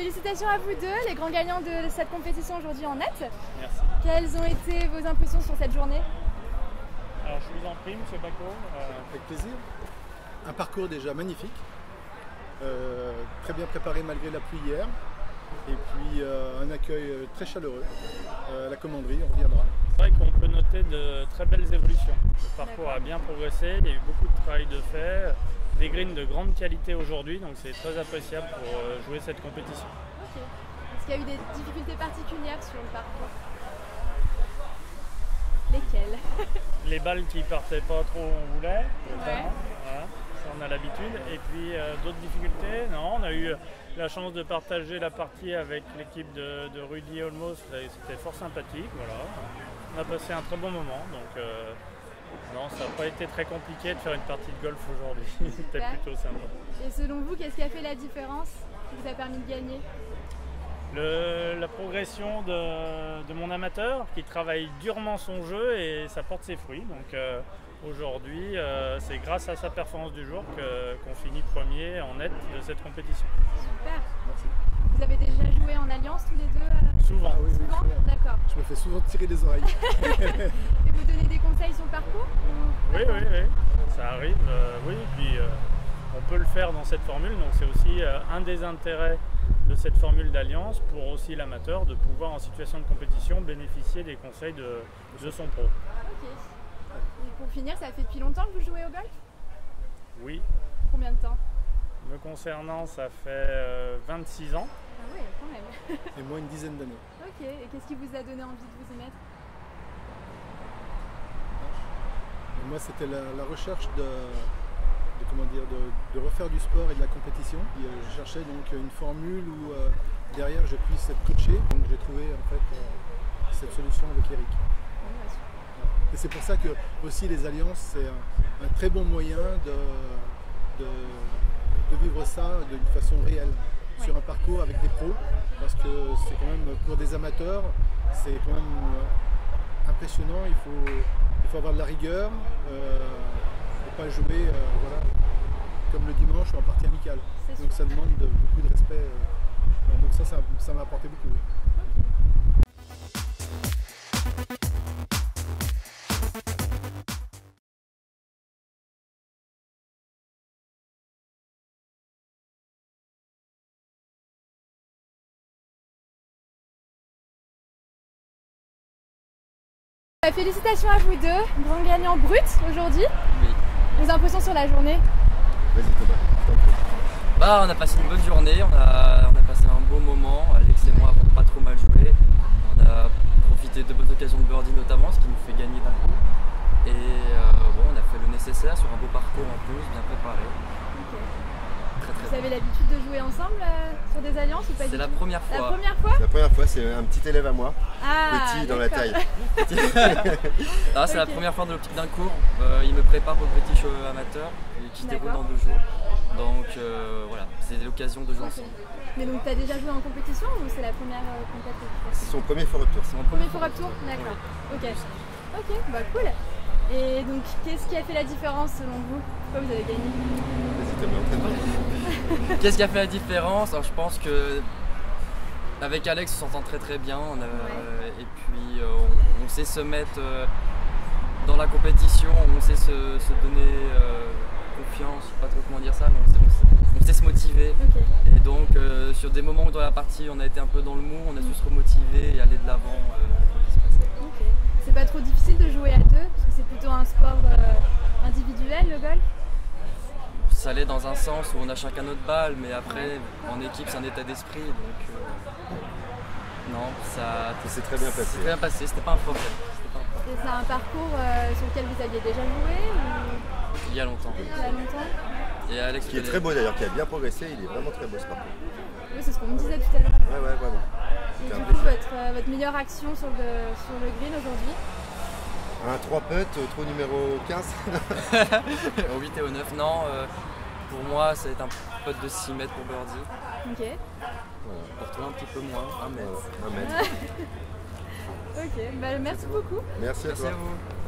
Félicitations à vous deux, les grands gagnants de cette compétition aujourd'hui en net. Merci. Quelles ont été vos impressions sur cette journée? Alors je vous en prie, monsieur Bacco. Avec plaisir. Un parcours déjà magnifique, très bien préparé malgré la pluie hier, et puis un accueil très chaleureux. La commanderie, on reviendra. C'est vrai qu'on peut noter de très belles évolutions. Le parcours a bien progressé, il y a eu beaucoup de travail de fait, des greens de grande qualité aujourd'hui, donc c'est très appréciable pour jouer cette compétition. Okay. Est-ce qu'il y a eu des difficultés particulières sur le parcours? Lesquelles? Les balles qui partaient pas trop où on voulait, notamment. Voilà, ça on a l'habitude. Et puis d'autres difficultés? Non, on a eu la chance de partager la partie avec l'équipe de Rudy Olmos, c'était fort sympathique. Voilà. On a passé un très bon moment, donc non, ça n'a pas été très compliqué de faire une partie de golf aujourd'hui, c'était plutôt sympa. Et selon vous, qu'est-ce qui a fait la différence, qui vous a permis de gagner? La progression de mon amateur qui travaille durement son jeu et ça porte ses fruits. Donc aujourd'hui, c'est grâce à sa performance du jour qu'on finit premier en net de cette compétition. Super. Merci. Vous avez déjà joué en alliance tous les deux? Souvent. Ah oui, souvent, oui, d'accord. Je me fais souvent tirer les oreilles. Et vous donnez des conseils sur le parcours ou... Oui, oui, oui, ça arrive. Oui, puis on peut le faire dans cette formule, donc c'est aussi un des intérêts de cette formule d'alliance pour aussi l'amateur de pouvoir en situation de compétition bénéficier des conseils de son pro. Ok. Et pour finir, ça fait depuis longtemps que vous jouez au golf? Oui. Combien de temps? Me concernant, ça fait 26 ans. Ah oui, quand même. Et moi une dizaine d'années. Ok. Et qu'est-ce qui vous a donné envie de vous y mettre? Et moi, c'était la recherche de refaire du sport et de la compétition. Et, je cherchais donc une formule où derrière je puisse être coaché, donc j'ai trouvé en fait cette solution avec Eric. Et c'est pour ça que aussi les alliances, c'est un très bon moyen de vivre ça d'une façon réelle, sur un parcours avec des pros, parce que c'est quand même, pour des amateurs, c'est quand même impressionnant, il faut avoir de la rigueur, pas jouer voilà, comme le dimanche ou en partie amicale. Donc ça demande beaucoup de respect. Donc ça m'a apporté beaucoup. Félicitations à vous deux, grand gagnant brut aujourd'hui. Oui. Vos impressions sur la journée? Vas-y Thomas, je t'en prie. Bah, on a passé une bonne journée, on a passé un beau moment, Alex et moi avons pas trop mal joué. On a profité de bonnes occasions de birdie notamment, ce qui nous fait gagner d'un coup. Et bon, on a fait le nécessaire sur un beau parcours en plus, bien préparé. Okay. Vous avez l'habitude de jouer ensemble sur des alliances ou pas? C'est la première fois. La première fois? La première fois, c'est un petit élève à moi, petit dans la taille. C'est la première fois de l'optique d'un cours, il me prépare au British amateur qui se déroule dans 2 jours. Donc voilà, c'est l'occasion de jouer ensemble. Mais donc tu as déjà joué en compétition ou c'est la première compétition? C'est son premier Faure UP Tour. C'est mon premier Faure UP Tour, d'accord. Oui. Ok, ok, bah cool. Et donc, qu'est-ce qui a fait la différence selon vous? Pourquoi vous avez gagné? Qu'est-ce qui a fait la différence? Alors, je pense que avec Alex, on s'entend très bien. On a, et puis, on sait se mettre dans la compétition, on sait se donner confiance, je sais pas trop comment dire ça, mais on sait se motiver. Okay. Et donc, sur des moments où dans la partie, on a été un peu dans le mou, on a su se remotiver et aller de l'avant. C'est pas trop difficile de jouer à deux, parce que c'est plutôt un sport individuel, le golf? Ça allait dans un sens où on a chacun notre balle, mais après, en équipe, c'est un état d'esprit, donc... non, ça... C'est très bien passé. C'est très bien passé, c'était pas un problème. Et c'est un parcours sur lequel vous aviez déjà joué ou... Il y a longtemps. Et Alex, qui est très beau d'ailleurs, qui a bien progressé, il est vraiment très beau ce parcours. Oui, c'est ce qu'on me disait tout à l'heure. Ouais, ouais, vraiment. Et du coup, votre meilleure action sur le green aujourd'hui? Un 3 putts, trou numéro 15. Au 8 et au 9, non. Pour moi, ça va être un putt de 6 mètres pour birdie. Ok. Voilà. Pour toi, un petit peu moins, 1 mètre. 1 mètre. Ok, bah, merci beaucoup. Merci à toi. Merci à vous.